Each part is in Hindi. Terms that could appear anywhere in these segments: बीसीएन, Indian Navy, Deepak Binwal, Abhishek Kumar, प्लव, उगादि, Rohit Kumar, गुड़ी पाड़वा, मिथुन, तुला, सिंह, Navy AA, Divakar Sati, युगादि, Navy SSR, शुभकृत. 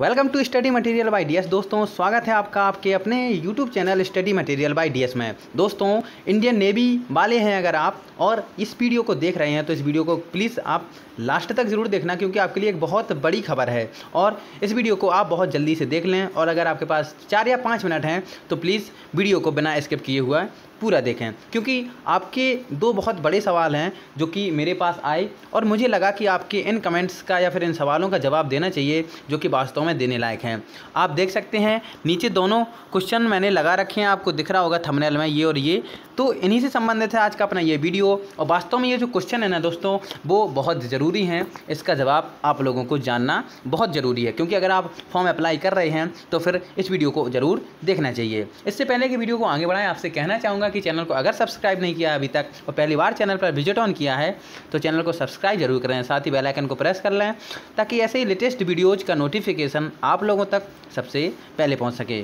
Welcome to study material by D S. दोस्तों स्वागत है आपका आपके अपने YouTube channel study material by D S में। दोस्तों इंडियन नेवी वाले हैं अगर आप और इस वीडियो को देख रहे हैं तो इस वीडियो को प्लीज़ आप लास्ट तक ज़रूर देखना, क्योंकि आपके लिए एक बहुत बड़ी खबर है और इस वीडियो को आप बहुत जल्दी से देख लें। और अगर आपके पास 4 या 5 मिनट हैं तो प्लीज़ वीडियो को बिना स्किप किए हुआ पूरा देखें, क्योंकि आपके 2 बहुत बड़े सवाल हैं जो कि मेरे पास आए और मुझे लगा कि आपके इन कमेंट्स का या फिर इन सवालों का जवाब देना चाहिए जो कि वास्तव में देने लायक हैं। आप देख सकते हैं नीचे दोनों क्वेश्चन मैंने लगा रखे हैं, आपको दिख रहा होगा थंबनेल में, ये और ये। तो इन्हीं से संबंधित है आज का अपना ये वीडियो। और वास्तव में ये जो क्वेश्चन है ना दोस्तों, वो बहुत ज़रूरी हैं, इसका जवाब आप लोगों को जानना बहुत ज़रूरी है, क्योंकि अगर आप फॉर्म अप्लाई कर रहे हैं तो फिर इस वीडियो को ज़रूर देखना चाहिए। इससे पहले कि वीडियो को आगे बढ़ाएं, आपसे कहना चाहूँगा कि चैनल को अगर सब्सक्राइब नहीं किया है अभी तक और पहली बार चैनल पर विजिट ऑन किया है तो चैनल को सब्सक्राइब जरूर करें, साथ ही बेल आइकन को प्रेस कर लें ताकि ऐसे ही लेटेस्ट वीडियोज़ का नोटिफिकेशन आप लोगों तक सबसे पहले पहुंच सके।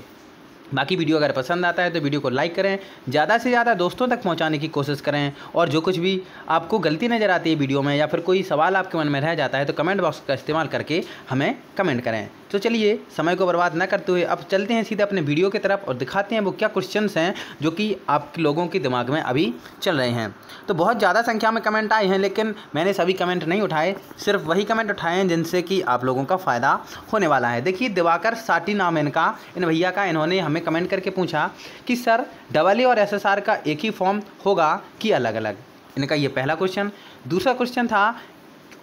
बाकी वीडियो अगर पसंद आता है तो वीडियो को लाइक करें, ज़्यादा से ज़्यादा दोस्तों तक पहुंचाने की कोशिश करें। और जो कुछ भी आपको गलती नज़र आती है वीडियो में या फिर कोई सवाल आपके मन में रह जाता है तो कमेंट बॉक्स का इस्तेमाल करके हमें कमेंट करें। तो चलिए समय को बर्बाद ना करते हुए अब चलते हैं सीधे अपने वीडियो की तरफ और दिखाते हैं वो क्या क्वेश्चंस हैं जो कि आप लोगों के दिमाग में अभी चल रहे हैं। तो बहुत ज़्यादा संख्या में कमेंट आए हैं, लेकिन मैंने सभी कमेंट नहीं उठाए, सिर्फ वही कमेंट उठाए हैं जिनसे कि आप लोगों का फ़ायदा होने वाला है। देखिए दिवाकर साटी नाम है इनका, इन भैया का। इन्होंने हमें कमेंट करके पूछा कि सर AA और SSR का एक ही फॉर्म होगा कि अलग अलग। इनका ये पहला क्वेश्चन। दूसरा क्वेश्चन था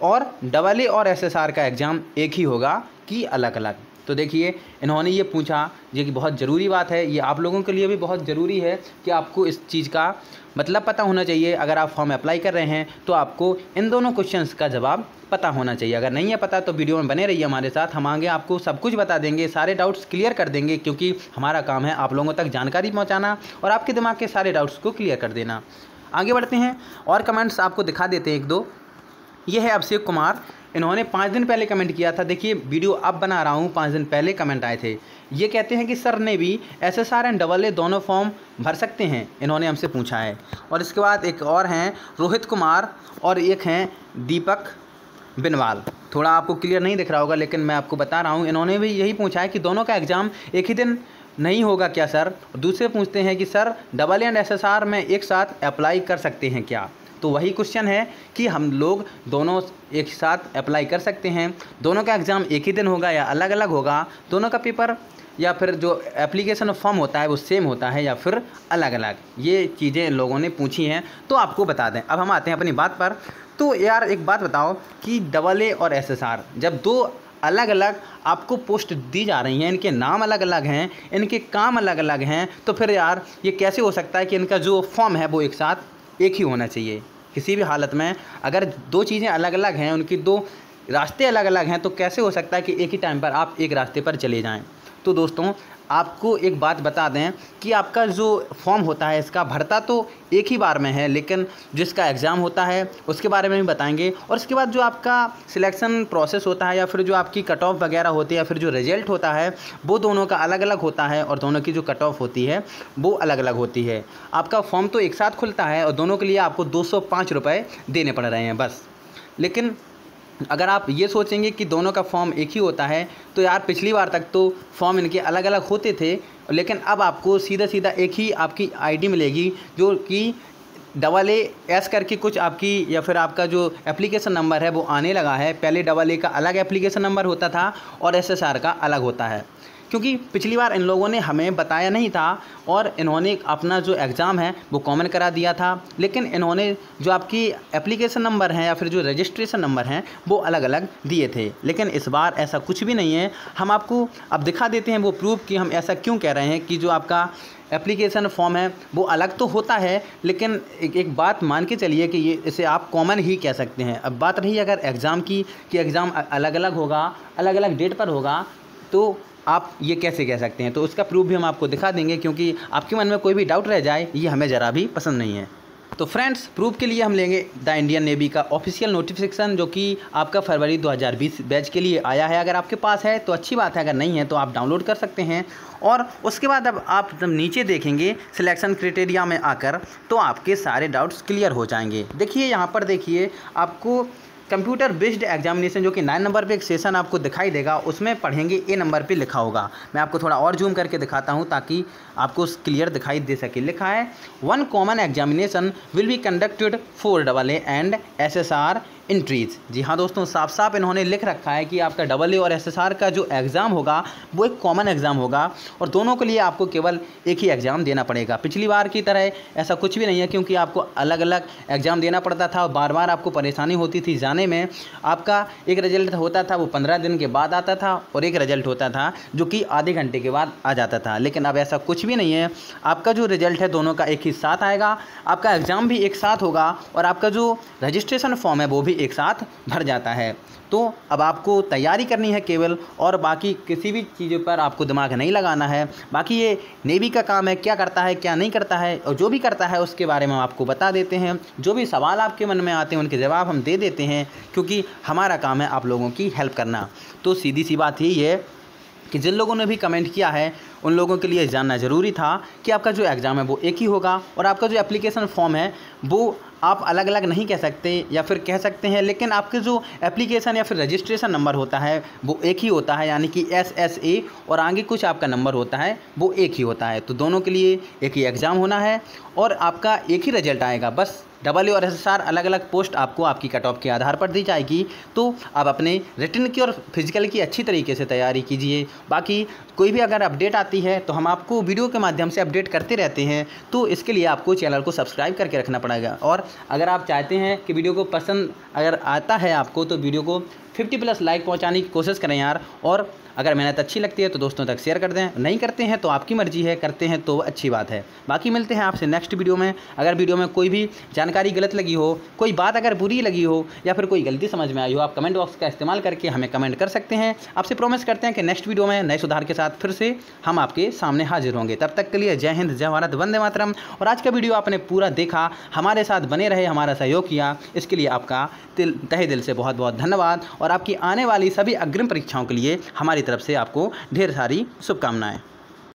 और AA और SSR का एग्ज़ाम एक ही होगा कि अलग अलग। तो देखिए इन्होंने ये पूछा, ये कि बहुत ज़रूरी बात है, ये आप लोगों के लिए भी बहुत ज़रूरी है कि आपको इस चीज़ का मतलब पता होना चाहिए। अगर आप फॉर्म अप्लाई कर रहे हैं तो आपको इन दोनों क्वेश्चंस का जवाब पता होना चाहिए। अगर नहीं है पता तो वीडियो में बने रहिए हमारे साथ, हम आगे आपको सब कुछ बता देंगे, सारे डाउट्स क्लियर कर देंगे, क्योंकि हमारा काम है आप लोगों तक जानकारी पहुँचाना और आपके दिमाग के सारे डाउट्स को क्लियर कर देना। आगे बढ़ते हैं और कमेंट्स आपको दिखा देते हैं 1-2। ये है अभिषेक कुमार, इन्होंने 5 दिन पहले कमेंट किया था। देखिए वीडियो अब बना रहा हूँ, 5 दिन पहले कमेंट आए थे। ये कहते हैं कि सर ने भी SSR एंड AA दोनों फॉर्म भर सकते हैं, इन्होंने हमसे पूछा है। और इसके बाद एक और हैं रोहित कुमार और एक हैं दीपक बिनवाल। थोड़ा आपको क्लियर नहीं दिख रहा होगा लेकिन मैं आपको बता रहा हूँ, इन्होंने भी यही पूछा है कि दोनों का एग्ज़ाम एक ही दिन नहीं होगा क्या सर। दूसरे पूछते हैं कि सर AA एंड SSR में एक साथ अप्लाई कर सकते हैं क्या। तो वही क्वेश्चन है कि हम लोग दोनों एक साथ अप्लाई कर सकते हैं, दोनों का एग्ज़ाम एक ही दिन होगा या अलग अलग होगा, दोनों का पेपर या फिर जो एप्लीकेशन फॉर्म होता है वो सेम होता है या फिर अलग अलग। ये चीज़ें लोगों ने पूछी हैं तो आपको बता दें। अब हम आते हैं अपनी बात पर। तो यार एक बात बताओ कि AA और SSR जब 2 अलग अलग आपको पोस्ट दी जा रही हैं, इनके नाम अलग अलग हैं, इनके काम अलग अलग हैं, तो फिर यार ये कैसे हो सकता है कि इनका जो फॉर्म है वो एक साथ एक ही होना चाहिए। किसी भी हालत में अगर 2 चीज़ें अलग अलग हैं, उनकी 2 रास्ते अलग अलग हैं, तो कैसे हो सकता है कि एक ही टाइम पर आप एक रास्ते पर चले जाएं। तो दोस्तों आपको एक बात बता दें कि आपका जो फॉर्म होता है इसका भरता तो एक ही बार में है, लेकिन जिसका एग्ज़ाम होता है उसके बारे में भी बताएंगे। और उसके बाद जो आपका सिलेक्शन प्रोसेस होता है या फिर जो आपकी कट ऑफ वगैरह होती है या फिर जो रिजल्ट होता है वो दोनों का अलग अलग होता है और दोनों की जो कट ऑफ होती है वो अलग अलग होती है। आपका फॉर्म तो एक साथ खुलता है और दोनों के लिए आपको 205 रुपये देने पड़ रहे हैं बस। लेकिन अगर आप ये सोचेंगे कि दोनों का फॉर्म एक ही होता है तो यार पिछली बार तक तो फॉर्म इनके अलग अलग होते थे, लेकिन अब आपको सीधा सीधा एक ही आपकी आईडी मिलेगी जो कि AA S करके कुछ आपकी या फिर आपका जो एप्लीकेशन नंबर है वो आने लगा है। पहले AA का अलग एप्लीकेशन नंबर होता था और SSR का अलग होता है, क्योंकि पिछली बार इन लोगों ने हमें बताया नहीं था और इन्होंने अपना जो एग्ज़ाम है वो कॉमन करा दिया था। लेकिन इन्होंने जो आपकी एप्लीकेशन नंबर हैं या फिर जो रजिस्ट्रेशन नंबर हैं वो अलग अलग दिए थे, लेकिन इस बार ऐसा कुछ भी नहीं है। हम आपको अब दिखा देते हैं वो प्रूफ कि हम ऐसा क्यों कह रहे हैं कि जो आपका एप्लीकेशन फॉर्म है वो अलग तो होता है, लेकिन एक बात मान के चलिए कि ये इसे आप कॉमन ही कह सकते हैं। अब बात रही अगर एग्ज़ाम की कि एग्ज़ाम अलग अलग होगा, अलग अलग डेट पर होगा, तो आप ये कैसे कह सकते हैं। तो उसका प्रूफ भी हम आपको दिखा देंगे, क्योंकि आपके मन में कोई भी डाउट रह जाए ये हमें ज़रा भी पसंद नहीं है। तो फ्रेंड्स प्रूफ के लिए हम लेंगे द इंडियन नेवी का ऑफिशियल नोटिफिकेशन जो कि आपका फरवरी 2020 बैच के लिए आया है। अगर आपके पास है तो अच्छी बात है, अगर नहीं है तो आप डाउनलोड कर सकते हैं। और उसके बाद अब आप नीचे देखेंगे सिलेक्शन क्राइटेरिया में आकर तो आपके सारे डाउट्स क्लियर हो जाएंगे। देखिए यहाँ पर, देखिए आपको कंप्यूटर बेस्ड एग्जामिनेशन जो कि 9 नंबर पे एक सेशन आपको दिखाई देगा, उसमें पढ़ेंगे A नंबर पे लिखा होगा। मैं आपको थोड़ा और जूम करके दिखाता हूं ताकि आपको क्लियर दिखाई दे सके। लिखा है 1 common examination will be conducted for AA and SSR entries. जी हाँ दोस्तों, साफ साफ इन्होंने लिख रखा है कि आपका AA और SSR का जो एग्ज़ाम होगा वो एक कॉमन एग्ज़ाम होगा और दोनों के लिए आपको केवल एक ही एग्ज़ाम देना पड़ेगा। पिछली बार की तरह ऐसा कुछ भी नहीं है क्योंकि आपको अलग अलग एग्ज़ाम देना पड़ता था और बार बार आपको परेशानी होती थी जाने में। आपका एक रिजल्ट होता था वो 15 दिन के बाद आता था और एक रिजल्ट होता था जो कि आधे घंटे के बाद आ जाता था, लेकिन अब ऐसा कुछ भी नहीं है। आपका जो रिजल्ट है दोनों का एक ही साथ आएगा, आपका एग्ज़ाम भी एक साथ होगा और आपका जो रजिस्ट्रेशन फॉर्म है वो भी एक साथ भर जाता है। तो अब आपको तैयारी करनी है केवल, और बाकी किसी भी चीज़ों पर आपको दिमाग नहीं लगाना है। बाकी ये नेवी का काम है, क्या करता है क्या नहीं करता है, और जो भी करता है उसके बारे में हम आपको बता देते हैं। जो भी सवाल आपके मन में आते हैं उनके जवाब हम दे देते हैं क्योंकि हमारा काम है आप लोगों की हेल्प करना। तो सीधी सी बात यही है कि जिन लोगों ने भी कमेंट किया है उन लोगों के लिए जानना ज़रूरी था कि आपका जो एग्ज़ाम है वो एक ही होगा और आपका जो एप्लीकेशन फॉर्म है वो आप अलग अलग नहीं कह सकते, या फिर कह सकते हैं लेकिन आपके जो एप्लीकेशन या फिर रजिस्ट्रेशन नंबर होता है वो एक ही होता है, यानी कि SSA और आगे कुछ आपका नंबर होता है वो एक ही होता है। तो दोनों के लिए एक ही एग्ज़ाम होना है और आपका एक ही रिजल्ट आएगा। बस AA और SSR अलग अलग पोस्ट आपको आपकी कट ऑफ के आधार पर दी जाएगी। तो आप अपने रिटन की और फिजिकल की अच्छी तरीके से तैयारी कीजिए। बाकी कोई भी अगर अपडेट आती है तो हम आपको वीडियो के माध्यम से अपडेट करते रहते हैं, तो इसके लिए आपको चैनल को सब्सक्राइब करके रखना पड़ेगा। और अगर आप चाहते हैं कि वीडियो को पसंद अगर आता है आपको तो वीडियो को 50+ लाइक पहुंचाने की कोशिश करें यार। और अगर मेहनत अच्छी लगती है तो दोस्तों तक शेयर कर दें, नहीं करते हैं तो आपकी मर्ज़ी है, करते हैं तो अच्छी बात है। बाकी मिलते हैं आपसे नेक्स्ट वीडियो में। अगर वीडियो में कोई भी जानकारी गलत लगी हो, कोई बात अगर बुरी लगी हो या फिर कोई गलती समझ में आई हो, आप कमेंट बॉक्स का इस्तेमाल करके हमें कमेंट कर सकते हैं। आपसे प्रॉमिस करते हैं कि नेक्स्ट वीडियो में नए सुधार के साथ फिर से हम आपके सामने हाजिर होंगे। तब तक के लिए जय हिंद, जय भारत, वंदे मातरम। और आज का वीडियो आपने पूरा देखा, हमारे साथ बने रहे, हमारा सहयोग किया, इसके लिए आपका तहे दिल से बहुत बहुत धन्यवाद। और आपकी आने वाली सभी अग्रिम परीक्षाओं के लिए हमारी तरफ से आपको ढेर सारी शुभकामनाएं।